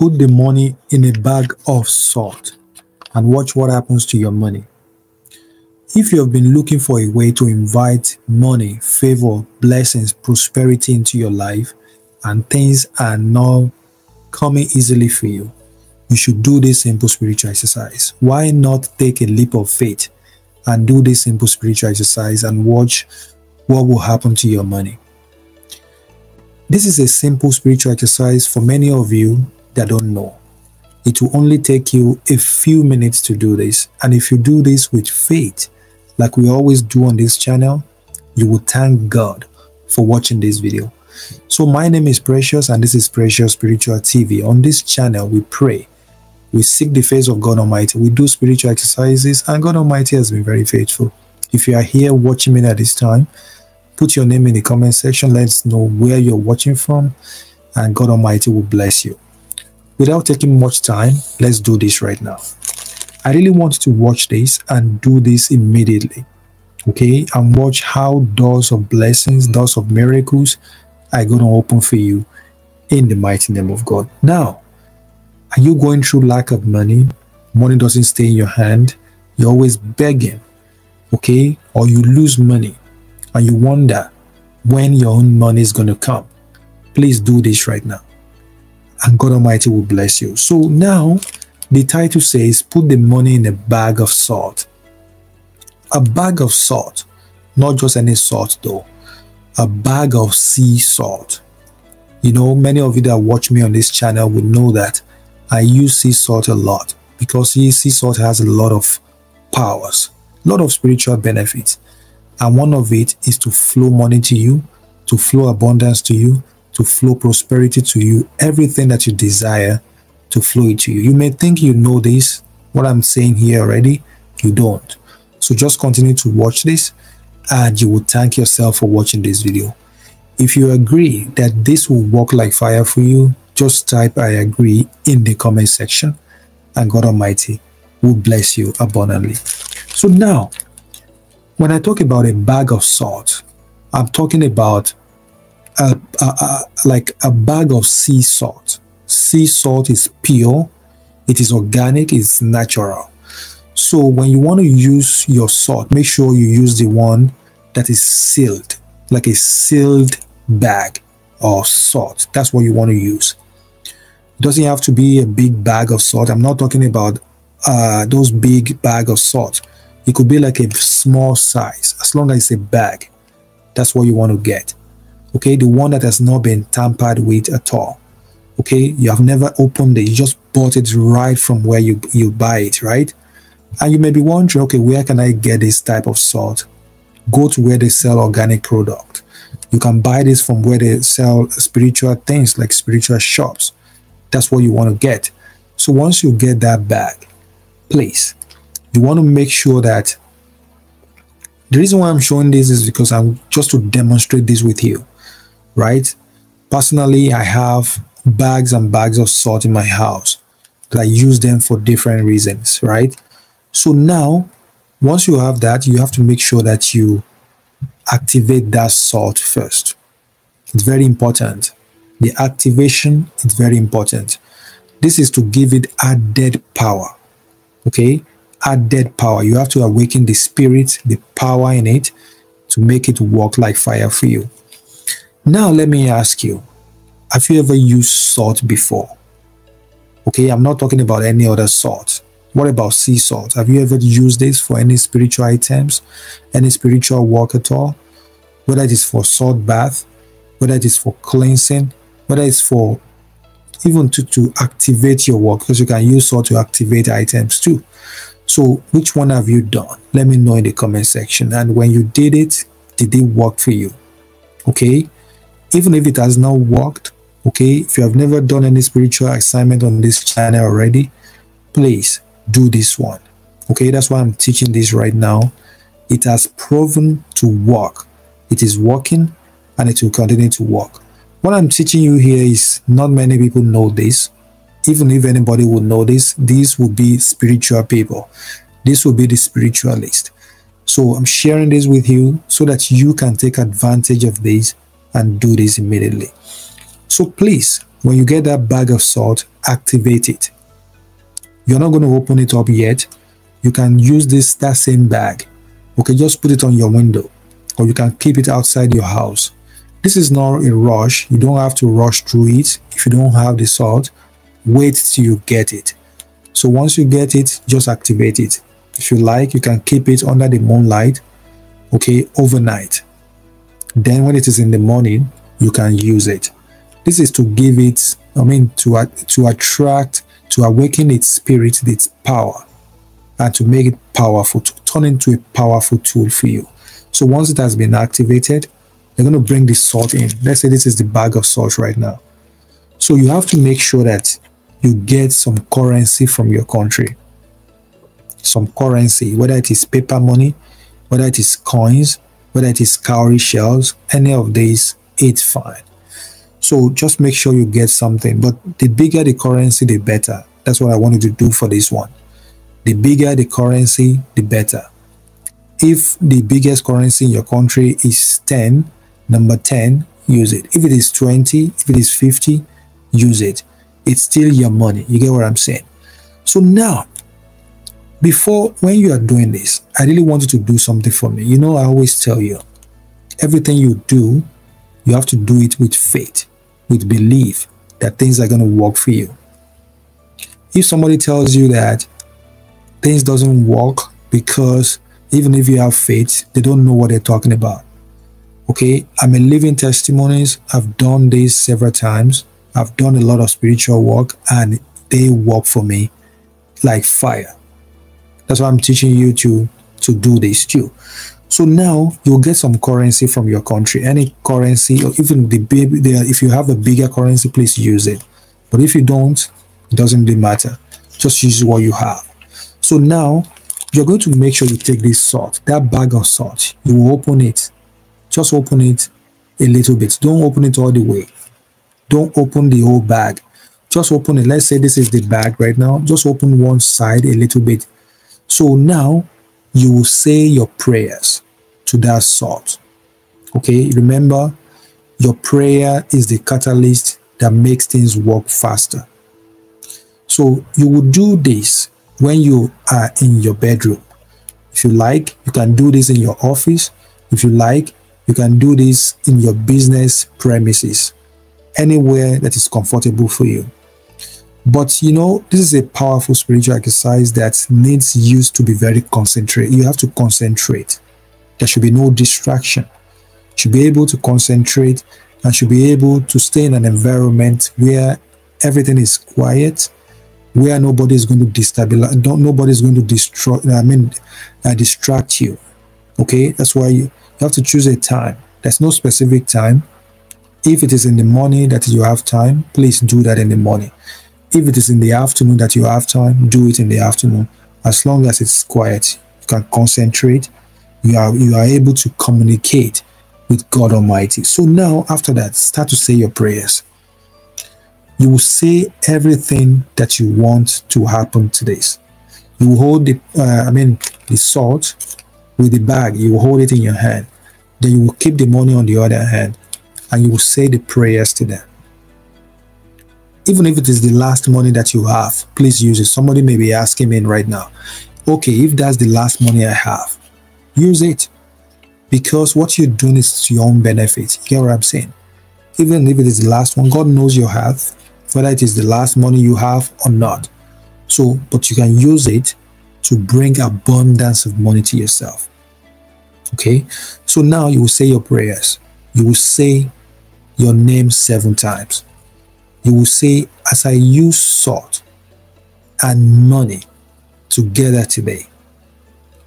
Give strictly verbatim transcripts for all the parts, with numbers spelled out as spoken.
Put the money in a bag of salt and watch what happens to your money. If you have been looking for a way to invite money, favor, blessings, prosperity into your life, and things are not coming easily for you, you should do this simple spiritual exercise. Why not take a leap of faith and do this simple spiritual exercise and watch what will happen to your money? This is a simple spiritual exercise for many of you that don't know. It will only take you a few minutes to do this. And if you do this with faith, like we always do on this channel, you will thank God for watching this video. So my name is Precious, and this is Precious Spiritual T V. On this channel, we pray, we seek the face of God Almighty, we do spiritual exercises, and God Almighty has been very faithful. If you are here watching me at this time, put your name in the comment section. Let us know where you're watching from, and God Almighty will bless you. Without taking much time, let's do this right now. I really want you to watch this and do this immediately, okay? And watch how doors of blessings, doors of miracles are going to open for you in the mighty name of God. Now, are you going through lack of money? Money doesn't stay in your hand. You're always begging, okay? Or you lose money and you wonder when your own money is going to come. Please do this right now, and God Almighty will bless you. So now, the title says, put the money in a bag of salt. A bag of salt, not just any salt though, a bag of sea salt. You know, many of you that watch me on this channel will know that I use sea salt a lot, because sea salt has a lot of powers, a lot of spiritual benefits. And one of it is to flow money to you, to flow abundance to you, to flow prosperity to you, everything that you desire to flow into you. You may think you know this, what I'm saying here already, you don't. So just continue to watch this and you will thank yourself for watching this video. If you agree that this will work like fire for you, just type I agree in the comment section and God Almighty will bless you abundantly. So now, when I talk about a bag of salt, I'm talking about A, a, a, like a bag of sea salt. Sea salt is pure, it is organic, it's natural. So when you want to use your salt, make sure you use the one that is sealed, like a sealed bag of salt. That's what you want to use. It doesn't have to be a big bag of salt. I'm not talking about uh, those big bag of salt. It could be like a small size, as long as it's a bag. That's what you want to get. Okay, the one that has not been tampered with at all. Okay, you have never opened it, you just bought it right from where you, you buy it, right? And you may be wondering, okay, where can I get this type of salt? Go to where they sell organic product. You can buy this from where they sell spiritual things, like spiritual shops. That's what you want to get. So once you get that bag, please, you want to make sure that, the reason why I'm showing this is because I'm just to demonstrate this with you. Right? Personally, I have bags and bags of salt in my house that I use them for different reasons, right? So now, once you have that, you have to make sure that you activate that salt first. It's very important. The activation is very important. This is to give it added power, okay? Added power. You have to awaken the spirit, the power in it, to make it work like fire for you. Now, let me ask you, have you ever used salt before? Okay, I'm not talking about any other salt. What about sea salt? Have you ever used this for any spiritual items, any spiritual work at all? Whether it is for salt bath, whether it is for cleansing, whether it's for even to, to activate your work, because you can use salt to activate items too. So, which one have you done? Let me know in the comment section. And when you did it, did it work for you? Okay? Even if it has not worked, okay, if you have never done any spiritual assignment on this channel already, please do this one. Okay, that's why I'm teaching this right now. It has proven to work. It is working and it will continue to work. What I'm teaching you here is not many people know this. Even if anybody will know this, these will be spiritual people. This will be the spiritualist. So I'm sharing this with you so that you can take advantage of this and do this immediately. So please, When you get that bag of salt, activate it. You're not going to open it up yet. You can use this, that same bag. Okay, just put it on your window, or you can keep it outside your house. This is not a rush. You don't have to rush through it. If you don't have the salt, wait till you get it. So once you get it, just activate it. If you like, you can keep it under the moonlight, okay, overnight. Then when it is in the morning, you can use it. This is to give it, I mean, to, to attract, to awaken its spirit, its power, and to make it powerful, to turn into a powerful tool for you. So once it has been activated, they're going to bring the salt in. Let's say this is the bag of salt right now. So you have to make sure that you get some currency from your country. Some currency, whether it is paper money, whether it is coins, whether it is cowrie shells, any of these, it's fine. So just make sure you get something. But the bigger the currency, the better. That's what I wanted to do for this one. The bigger the currency, the better. If the biggest currency in your country is ten, number ten, use it. If it is twenty, if it is fifty, use it. It's still your money. You get what I'm saying? So now, before, when you are doing this, I really want you to do something for me. You know, I always tell you, everything you do, you have to do it with faith, with belief that things are going to work for you. If somebody tells you that things doesn't work because even if you have faith, they don't know what they're talking about. Okay, I'm a living testimony. I've done this several times. I've done a lot of spiritual work and they work for me like fire. That's why I'm teaching you to, to do this too. So now you'll get some currency from your country, any currency, or even the baby there. If you have a bigger currency, please use it. But if you don't, it doesn't really matter. Just use what you have. So now you're going to make sure you take this salt, that bag of salt. You will open it. Just open it a little bit. Don't open it all the way. Don't open the whole bag. Just open it. Let's say this is the bag right now. Just open one side a little bit. So now you will say your prayers to that salt. Okay, remember, your prayer is the catalyst that makes things work faster. So you will do this when you are in your bedroom. If you like, you can do this in your office. If you like, you can do this in your business premises, anywhere that is comfortable for you. But you know, this is a powerful spiritual exercise that needs you to be very concentrated. You have to concentrate. There should be no distraction. You should be able to concentrate and should be able to stay in an environment where everything is quiet, where nobody is going to destabilize, don't, nobody is going to destroy, I mean, uh, distract you. Okay, that's why you, you have to choose a time. There's no specific time. If it is in the morning that you have time, please do that in the morning. If it is in the afternoon that you have time, do it in the afternoon. As long as it's quiet, you can concentrate. You are, you are able to communicate with God Almighty. So now, after that, start to say your prayers. You will say everything that you want to happen to this. You will hold the, uh, I mean, the salt with the bag. You will hold it in your hand. Then you will keep the money on the other hand. And you will say the prayers to them. Even if it is the last money that you have, please use it. Somebody may be asking me right now, okay, if that's the last money I have, use it. Because what you're doing is to your own benefit. You get what I'm saying? Even if it is the last one, God knows your health, whether it is the last money you have or not. So, but you can use it to bring abundance of money to yourself. Okay? So now you will say your prayers. You will say your name seven times. You will say, as I use salt and money together today,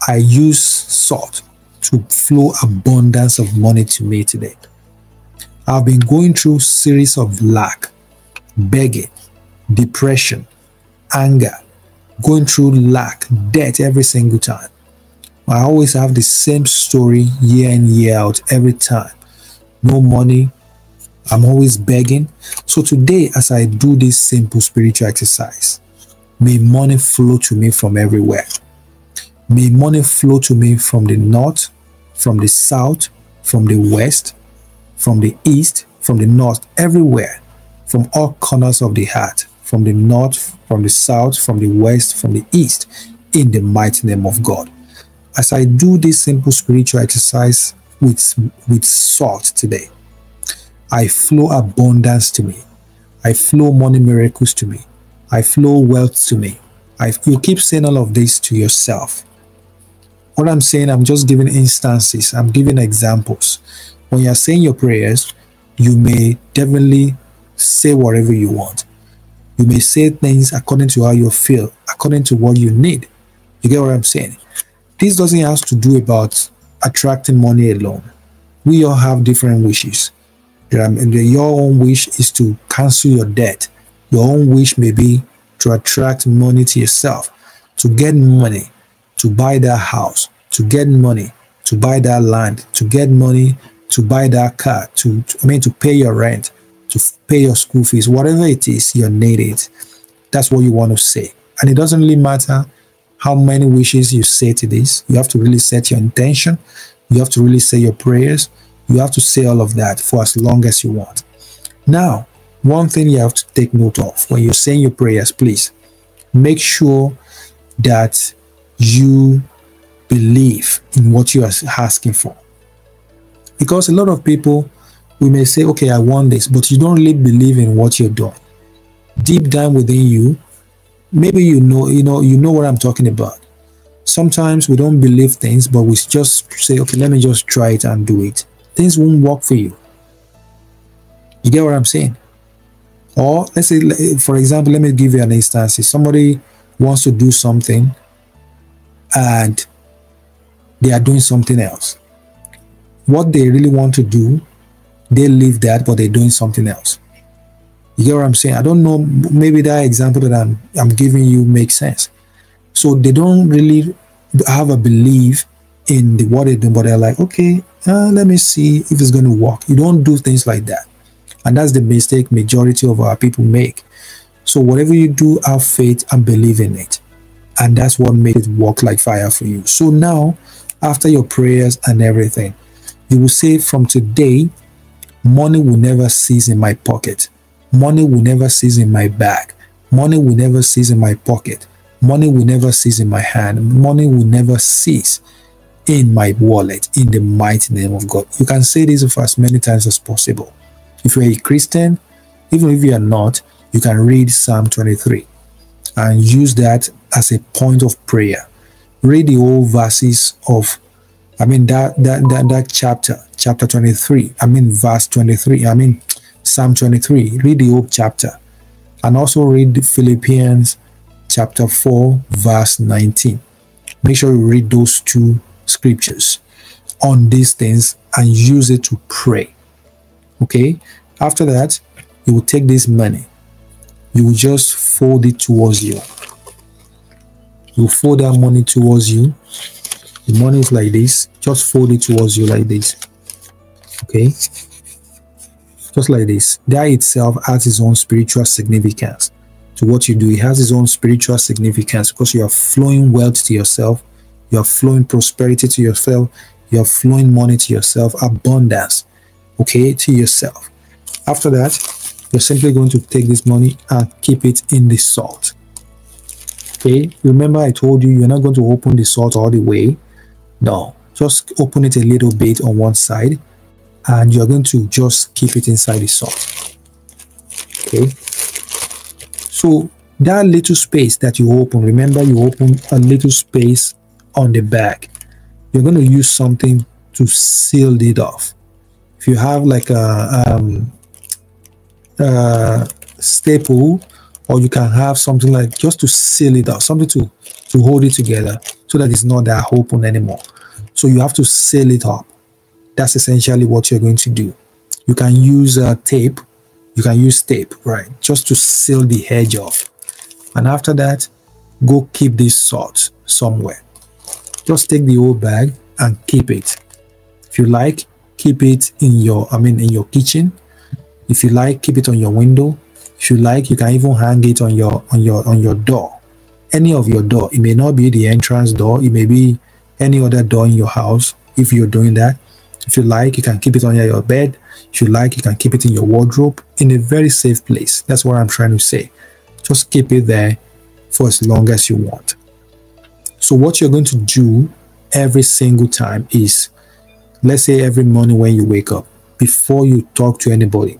I use salt to flow abundance of money to me today. I've been going through a series of lack, begging, depression, anger, going through lack, debt every single time. I always have the same story year in, year out, every time. No money. I'm always begging. So today, as I do this simple spiritual exercise, may money flow to me from everywhere. May money flow to me from the north, from the south, from the west, from the east, from the north, everywhere. from all corners of the earth, from the north, from the south, from the west, from the east, in the mighty name of God. As I do this simple spiritual exercise with, with salt today, I flow abundance to me. I flow money miracles to me. I flow wealth to me. I, you keep saying all of this to yourself. What I'm saying, I'm just giving instances. I'm giving examples. When you're saying your prayers, you may definitely say whatever you want. You may say things according to how you feel, according to what you need. You get what I'm saying? This doesn't have to do about attracting money alone. We all have different wishes. Your own wish is to cancel your debt. Your own wish may be to attract money to yourself, to get money, to buy that house, to get money, to buy that land, to get money, to buy that car, to, to I mean, to pay your rent, to pay your school fees, whatever it is, you need it. That's what you want to say. And it doesn't really matter how many wishes you say to this. You have to really set your intention. You have to really say your prayers. You have to say all of that for as long as you want. Now, one thing you have to take note of when you're saying your prayers, please make sure that you believe in what you are asking for. Because a lot of people, we may say, okay, I want this, but you don't really believe in what you're doing. Deep down within you, maybe you know, you know, you know what I'm talking about. Sometimes we don't believe things, but we just say, okay, let me just try it and do it. Things won't work for you. You get what I'm saying? Or let's say, for example, let me give you an instance. If somebody wants to do something and they are doing something else, what they really want to do, they leave that, but they're doing something else. You get what I'm saying? I don't know, maybe that example that I'm, I'm giving you makes sense. So they don't really have a belief in the, what they do, but they're like, okay, uh, let me see if it's going to work. You don't do things like that. And that's the mistake majority of our people make. So whatever you do, have faith and believe in it. And that's what made it work like fire for you. So now, after your prayers and everything, you will say from today, money will never cease in my pocket. Money will never cease in my bag. Money will never cease in my pocket. Money will never cease in my hand. Money will never cease in my wallet, in the mighty name of God. You can say this for as many times as possible. If you're a Christian, even if you are not, you can read Psalm twenty-three and use that as a point of prayer. Read the whole verses of, I mean, that, that, that, that chapter, chapter twenty-three, I mean, verse twenty-three, I mean, Psalm twenty-three, read the whole chapter. And also read Philippians chapter four, verse nineteen. Make sure you read those two scriptures on these things and use it to pray. Okay, after that, you will take this money. You will just fold it towards you. You fold that money towards you. The money is like this. Just fold it towards you like this. Okay, just like this. That itself has its own spiritual significance to what you do. It has its own spiritual significance because you are flowing wealth to yourself. You are flowing prosperity to yourself. You are flowing money to yourself. Abundance. Okay, to yourself. After that, you're simply going to take this money and keep it in the salt. Okay, remember I told you you're not going to open the salt all the way. No, just open it a little bit on one side and you're going to just keep it inside the salt. Okay, so that little space that you open, remember you open a little space on the back. You're going to use something to seal it off. If you have like a, um, a staple, or you can have something like just to seal it up, something to, to hold it together so that it's not that open anymore. So you have to seal it up. That's essentially what you're going to do. You can use uh, tape. You can use tape, right, just to seal the edge off. And after that, go keep this salt somewhere. Just take the old bag and keep it. If you like, keep it in your, I mean, in your kitchen. If you like, keep it on your window. If you like, you can even hang it on your, on your, on your door. Any of your door. It may not be the entrance door. It may be any other door in your house. If you're doing that, if you like, you can keep it on your bed. If you like, you can keep it in your wardrobe in a very safe place. That's what I'm trying to say. Just keep it there for as long as you want. So what you're going to do every single time is, let's say every morning when you wake up, before you talk to anybody,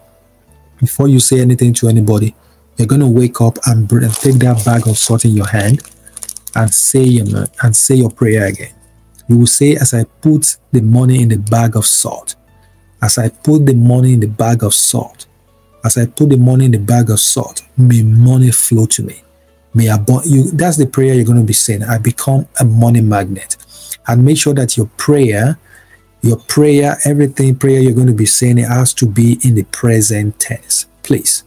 before you say anything to anybody, you're going to wake up and, and take that bag of salt in your hand and say your, and say your prayer again. You will say, as I put the money in the bag of salt, as I put the money in the bag of salt, as I put the money in the bag of salt, may money flow to me. May I you, that's the prayer you're going to be saying. I become a money magnet. And make sure that your prayer, your prayer, everything prayer you're going to be saying, it has to be in the present tense, please.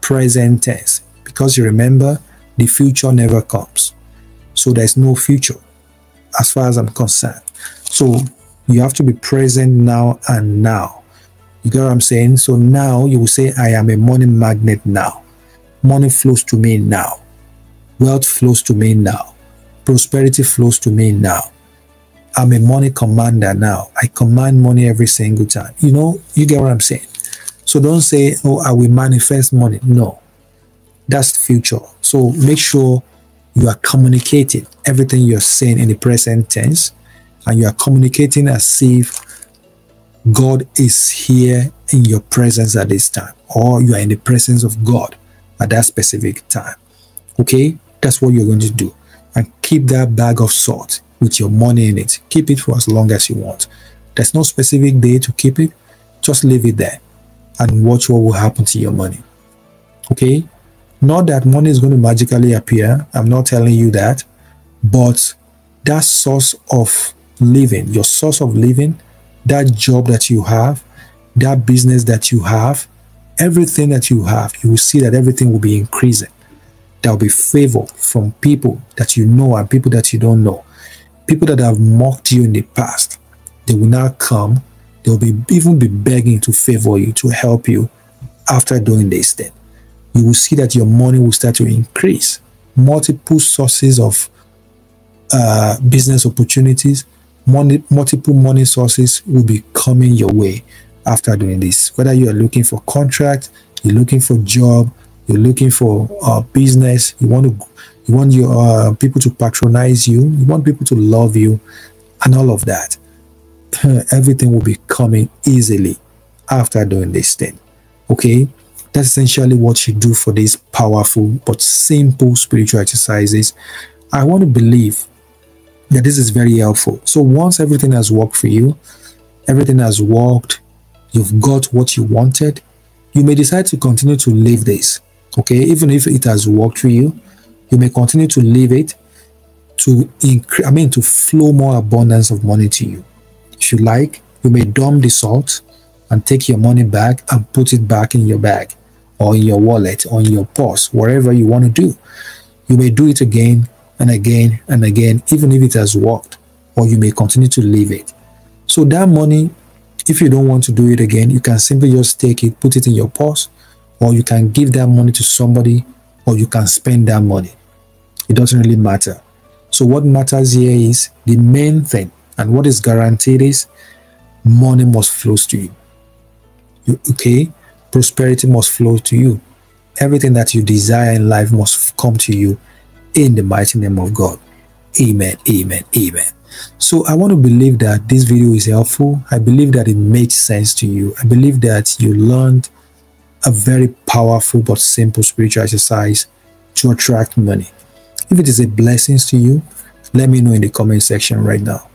Present tense, because you remember, the future never comes. So there's no future as far as I'm concerned. So you have to be present now and now. You get what I'm saying? So now you will say, I am a money magnet now. Money flows to me now. Wealth flows to me now. Prosperity flows to me now. I'm a money commander now. I command money every single time. You know, you get what I'm saying? So don't say, oh, I will manifest money. No, that's the future. So make sure you are communicating everything you're saying in the present tense, and you are communicating as if God is here in your presence at this time, or you are in the presence of God at that specific time. Okay, that's what you're going to do. And keep that bag of salt with your money in it. Keep it for as long as you want. There's no specific day to keep it. Just leave it there and watch what will happen to your money. Okay, not that money is going to magically appear. I'm not telling you that. But that source of living, your source of living, that job that you have, that business that you have, everything that you have, you will see that everything will be increasing. There will be favor from people that you know and people that you don't know. People that have mocked you in the past, they will now come. They will be, even be begging to favor you, to help you after doing this thing. You will see that your money will start to increase. Multiple sources of uh, business opportunities, money, multiple money sources will be coming your way after doing this. Whether you are looking for contract, you're looking for job, you're looking for uh, business, you want to You want your uh, people to patronize you. You want people to love you and all of that. Everything will be coming easily after doing this thing. Okay? That's essentially what you do for these powerful but simple spiritual exercises. I want to believe that this is very helpful. So once everything has worked for you, everything has worked, you've got what you wanted, you may decide to continue to live this. Okay? Even if it has worked for you, you may continue to leave it to increase, I mean, to flow more abundance of money to you. If you like, you may dump the salt and take your money back and put it back in your bag or in your wallet or in your purse, wherever you want to do. You may do it again and again and again, even if it has worked, or you may continue to leave it. So that money, if you don't want to do it again, you can simply just take it, put it in your purse, or you can give that money to somebody, or you can spend that money. It doesn't really matter. So what matters here is the main thing, and what is guaranteed is money must flow to you. you. Okay? Prosperity must flow to you. Everything that you desire in life must come to you in the mighty name of God. Amen, amen, amen. So I want to believe that this video is helpful. I believe that it made sense to you. I believe that you learned a very powerful but simple spiritual exercise to attract money. If it is a blessing to you, let me know in the comment section right now.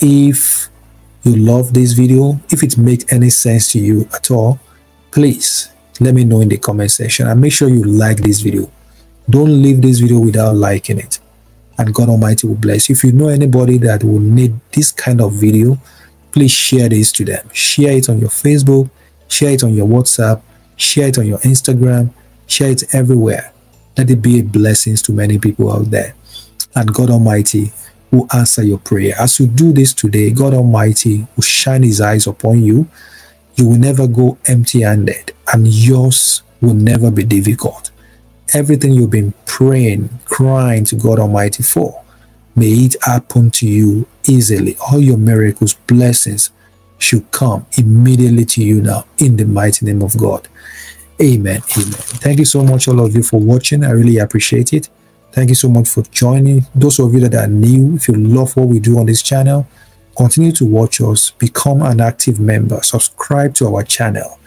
If you love this video, if it makes any sense to you at all, please let me know in the comment section, and make sure you like this video. Don't leave this video without liking it, and God Almighty will bless you. If you know anybody that will need this kind of video, please share this to them. Share it on your Facebook, share it on your WhatsApp, share it on your Instagram, share it everywhere. Let it be a blessing to many people out there. And God Almighty will answer your prayer. As you do this today, God Almighty will shine His eyes upon you. You will never go empty-handed, and yours will never be difficult. Everything you've been praying, crying to God Almighty for, may it happen to you easily. All your miracles, blessings, should come immediately to you now, in the mighty name of God. Amen. Amen. Thank you so much, all of you, for watching. I really appreciate it. Thank you so much for joining. Those of you that are new, if you love what we do on this channel, continue to watch us, become an active member, subscribe to our channel,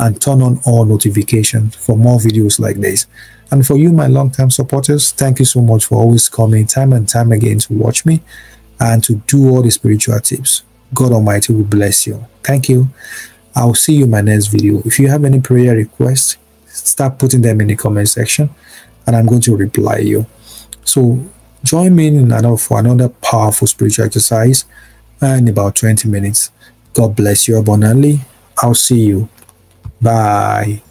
and turn on all notifications for more videos like this. And for you, my long-time supporters, thank you so much for always coming time and time again to watch me and to do all the spiritual tips. God Almighty will bless you. Thank you. I'll see you in my next video. If you have any prayer requests, start putting them in the comment section, and I'm going to reply you. So join me in another, for another powerful spiritual exercise in about twenty minutes. God bless you abundantly. I'll see you. Bye.